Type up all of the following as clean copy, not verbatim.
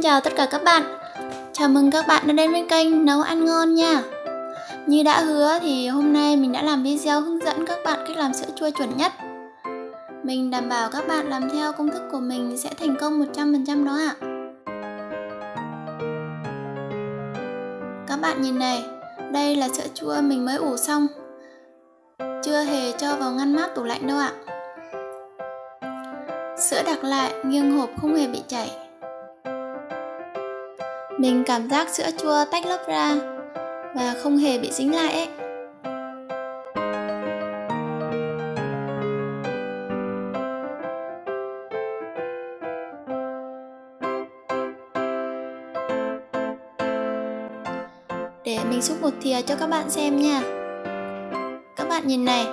Xin chào tất cả các bạn. Chào mừng các bạn đã đến với kênh Nấu Ăn Ngon nha. Như đã hứa thì hôm nay mình đã làm video hướng dẫn các bạn cách làm sữa chua chuẩn nhất. Mình đảm bảo các bạn làm theo công thức của mình sẽ thành công 100% đó ạ. Các bạn nhìn này, đây là sữa chua mình mới ủ xong, chưa hề cho vào ngăn mát tủ lạnh đâu ạ. Sữa đặc lại, nghiêng hộp không hề bị chảy. Mình cảm giác sữa chua tách lớp ra và không hề bị dính lại ấy. Để mình xúc một thìa cho các bạn xem nha. Các bạn nhìn này,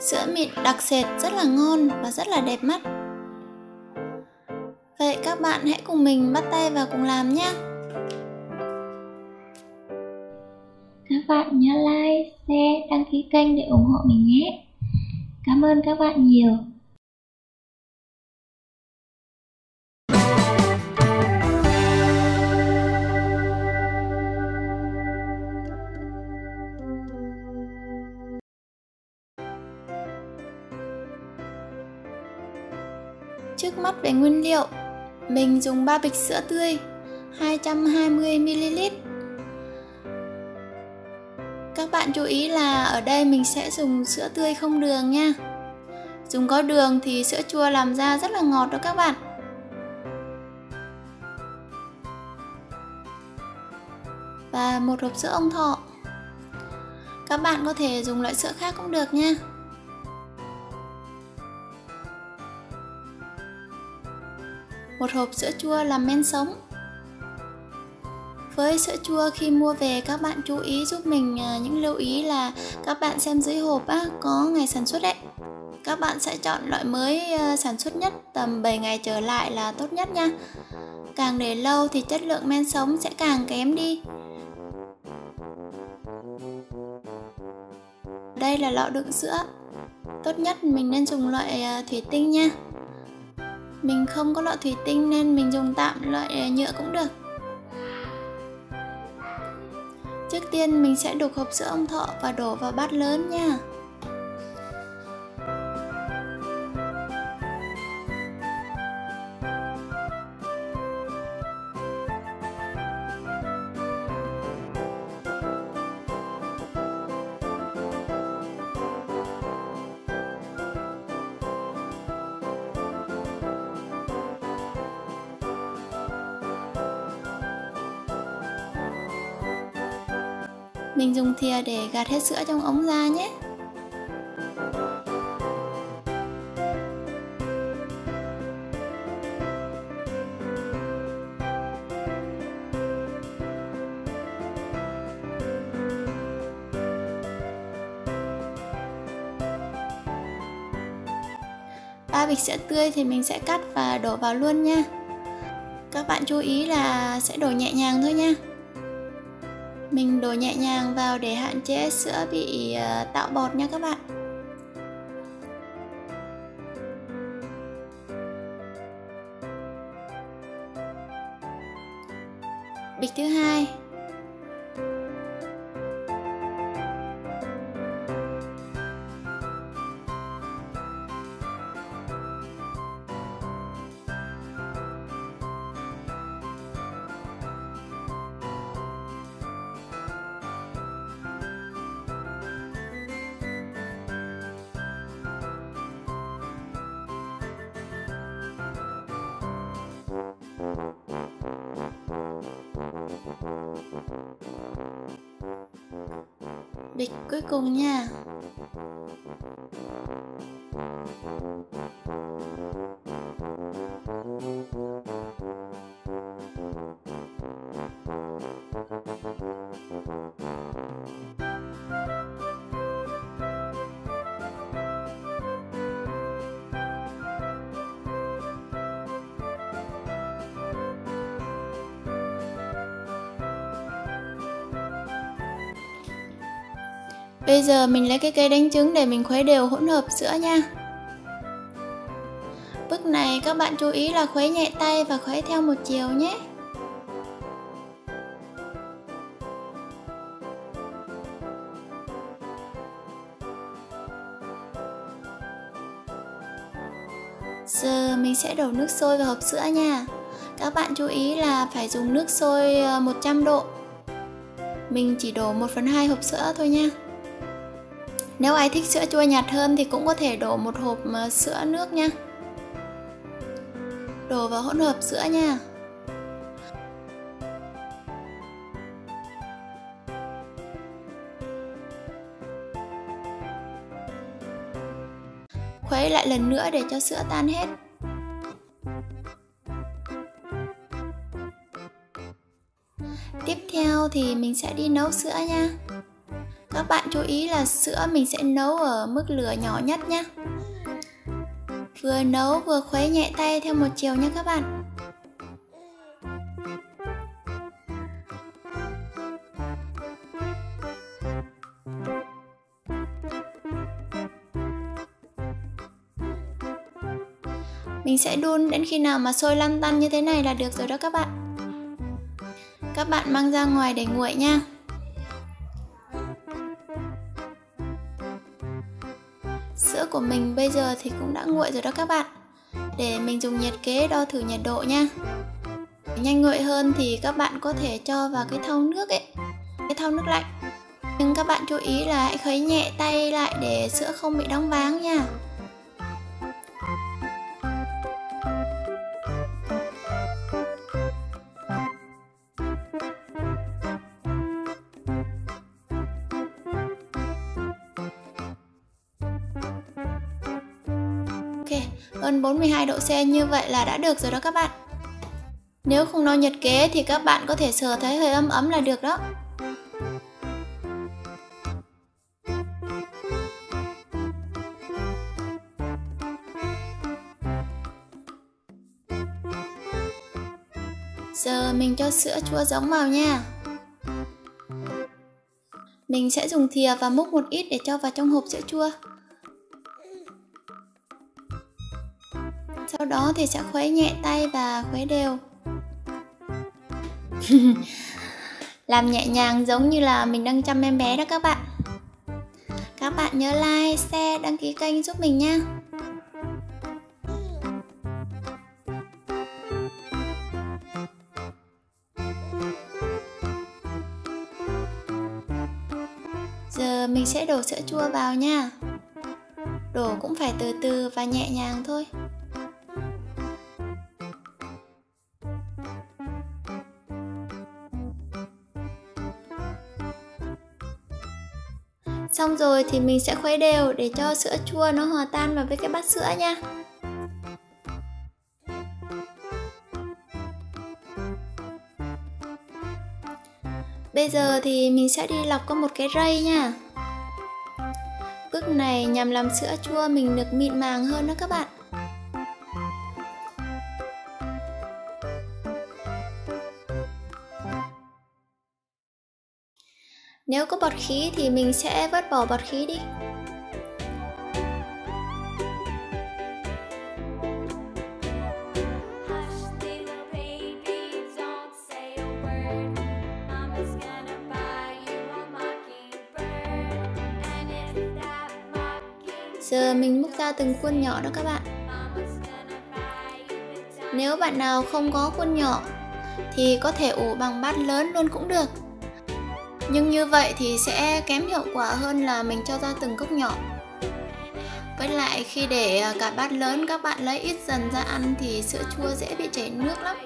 sữa mịn đặc sệt, rất là ngon và rất là đẹp mắt. Vậy các bạn hãy cùng mình bắt tay vào cùng làm nhé. Các bạn nhớ like, share, đăng ký kênh để ủng hộ mình nhé. Cảm ơn các bạn nhiều. Trước mắt về nguyên liệu, mình dùng 3 bịch sữa tươi 220ml. Các bạn chú ý là ở đây mình sẽ dùng sữa tươi không đường nha. Dùng có đường thì sữa chua làm ra rất là ngọt đó các bạn. Và một hộp sữa Ông Thọ. Các bạn có thể dùng loại sữa khác cũng được nha. Một hộp sữa chua làm men sống. Với sữa chua khi mua về, các bạn chú ý giúp mình những lưu ý là các bạn xem dưới hộp có ngày sản xuất đấy. Các bạn sẽ chọn loại mới sản xuất nhất tầm 7 ngày trở lại là tốt nhất nha. Càng để lâu thì chất lượng men sống sẽ càng kém đi. Đây là lọ đựng sữa. Tốt nhất mình nên dùng loại thủy tinh nha. Mình không có lọ thủy tinh nên mình dùng tạm loại nhựa cũng được. Trước tiên mình sẽ đục hộp sữa Ông Thọ và đổ vào bát lớn nha. Mình dùng thìa để gạt hết sữa trong ống ra nhé. Ba bịch sữa tươi thì mình sẽ cắt và đổ vào luôn nha. Các bạn chú ý là sẽ đổ nhẹ nhàng thôi nha. Mình đổ nhẹ nhàng vào để hạn chế sữa bị tạo bọt nha các bạn. Bịch thứ hai. Bịch cuối cùng nha. Bây giờ mình lấy cái cây đánh trứng để mình khuấy đều hỗn hợp sữa nha. Bước này các bạn chú ý là khuấy nhẹ tay và khuấy theo một chiều nhé. sẽ đổ nước sôi vào hộp sữa nha. Các bạn chú ý là phải dùng nước sôi 100 độ. Mình chỉ đổ 1/2 hộp sữa thôi nha. Nếu ai thích sữa chua nhạt hơn thì cũng có thể đổ một hộp sữa nước nha. Đổ vào hỗn hợp sữa nha. Khuấy lại lần nữa để cho sữa tan hết. Tiếp theo thì mình sẽ đi nấu sữa nha. Các bạn chú ý là sữa mình sẽ nấu ở mức lửa nhỏ nhất nhé. Vừa nấu vừa khuấy nhẹ tay theo một chiều nha các bạn. Mình sẽ đun đến khi nào mà sôi lăn tăn như thế này là được rồi đó các bạn. Các bạn mang ra ngoài để nguội nha. Sữa của mình bây giờ thì cũng đã nguội rồi đó các bạn. Để mình dùng nhiệt kế đo thử nhiệt độ nha. Nhanh nguội hơn thì các bạn có thể cho vào cái thau nước ấy, cái thau nước lạnh. Nhưng các bạn chú ý là hãy khuấy nhẹ tay lại để sữa không bị đóng váng nha. Ok, hơn 42 độ C như vậy là đã được rồi đó các bạn. Nếu không đo nhiệt kế thì các bạn có thể sờ thấy hơi ấm ấm là được đó. Giờ mình cho sữa chua giống vào nha. Mình sẽ dùng thìa và múc một ít để cho vào trong hộp sữa chua. Sau đó thì sẽ khuấy nhẹ tay và khuấy đều. Làm nhẹ nhàng giống như là mình đang chăm em bé đó các bạn. Các bạn nhớ like, share, đăng ký kênh giúp mình nha. Giờ mình sẽ đổ sữa chua vào nha. Đổ cũng phải từ từ và nhẹ nhàng thôi. Xong rồi thì mình sẽ khuấy đều để cho sữa chua nó hòa tan vào với cái bát sữa nha. Bây giờ thì mình sẽ đi lọc qua một cái rây nha. Bước này nhằm làm sữa chua mình được mịn màng hơn đó các bạn. Nếu có bọt khí thì mình sẽ vớt bỏ bọt khí đi. Giờ mình múc ra từng khuôn nhỏ đó các bạn. Nếu bạn nào không có khuôn nhỏ thì có thể ủ bằng bát lớn luôn cũng được. Nhưng như vậy thì sẽ kém hiệu quả hơn là mình cho ra từng cốc nhỏ. Với lại khi để cả bát lớn các bạn lấy ít dần ra ăn thì sữa chua dễ bị chảy nước lắm.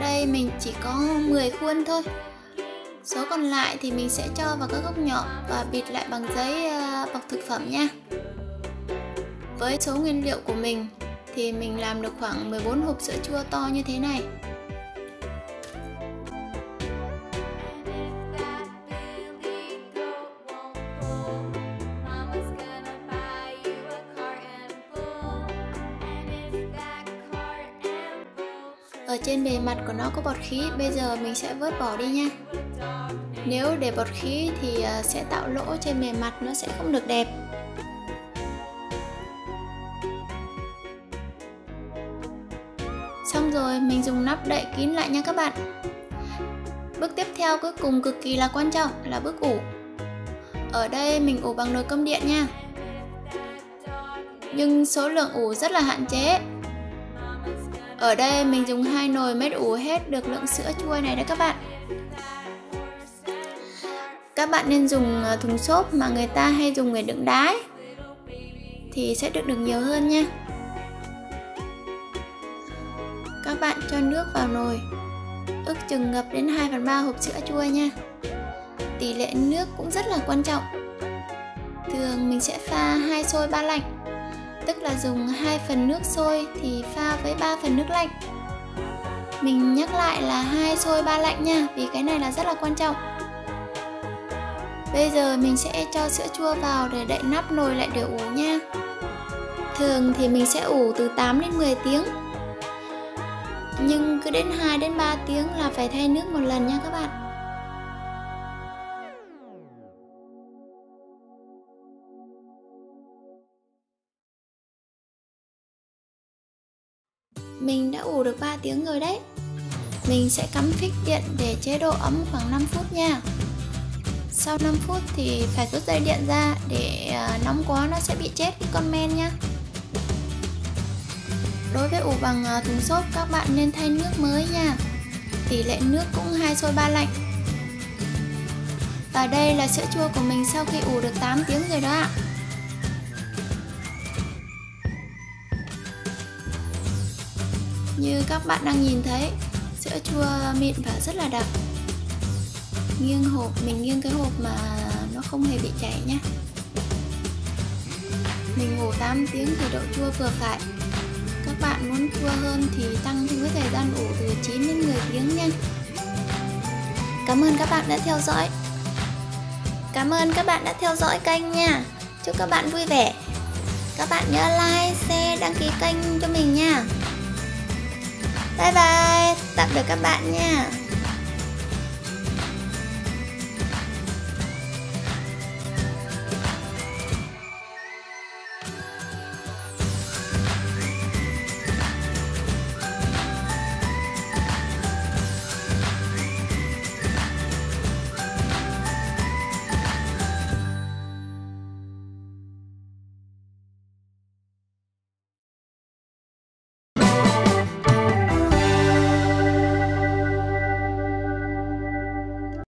Đây mình chỉ có 10 khuôn thôi. Số còn lại thì mình sẽ cho vào các cốc nhỏ và bịt lại bằng giấy bọc thực phẩm nha. Với số nguyên liệu của mình thì mình làm được khoảng 14 hộp sữa chua to như thế này. Ở trên bề mặt của nó có bọt khí, bây giờ mình sẽ vớt bỏ đi nha. Nếu để bọt khí thì sẽ tạo lỗ trên bề mặt, nó sẽ không được đẹp. Xong rồi, mình dùng nắp đậy kín lại nha các bạn. Bước tiếp theo cuối cùng cực kỳ là quan trọng là bước ủ. Ở đây mình ủ bằng nồi cơm điện nha. nhưng số lượng ủ rất là hạn chế. Ở đây mình dùng 2 nồi mết ủ hết được lượng sữa chua này đó các bạn. Các bạn nên dùng thùng xốp mà người ta hay dùng để đựng đá ấy, thì sẽ đựng được nhiều hơn nha. Các bạn cho nước vào nồi, ước chừng ngập đến 2/3 hộp sữa chua nha. Tỷ lệ nước cũng rất là quan trọng. Thường mình sẽ pha 2 sôi 3 lạnh, tức là dùng 2 phần nước sôi thì pha với 3 phần nước lạnh. Mình nhắc lại là 2 sôi 3 lạnh nha, vì cái này là rất là quan trọng. Bây giờ mình sẽ cho sữa chua vào để đậy nắp nồi lại để ủ nha. Thường thì mình sẽ ủ từ 8 đến 10 tiếng. Nhưng cứ đến 2 đến 3 tiếng là phải thay nước một lần nha các bạn. Mình đã ủ được 3 tiếng rồi đấy. Mình sẽ cắm phích điện để chế độ ấm khoảng 5 phút nha. Sau 5 phút thì phải rút dây điện ra, để nóng quá nó sẽ bị chết cái con men nha. Đối với ủ bằng thùng xốp, các bạn nên thay nước mới nha. Tỷ lệ nước cũng 2 sôi 3 lạnh. Và đây là sữa chua của mình sau khi ủ được 8 tiếng rồi đó ạ. Như các bạn đang nhìn thấy, sữa chua mịn và rất là đặc. Nghiêng hộp, mình nghiêng cái hộp mà nó không hề bị chảy nhé. Mình ngủ 8 tiếng thì độ chua vừa phải. Các bạn muốn chua hơn thì tăng thêm cái thời gian ủ từ 9 đến 10 tiếng nha. Cảm ơn các bạn đã theo dõi. Kênh nha. Chúc các bạn vui vẻ. Các bạn nhớ like, share, đăng ký kênh cho mình nha. Bye bye, tạm biệt các bạn nha.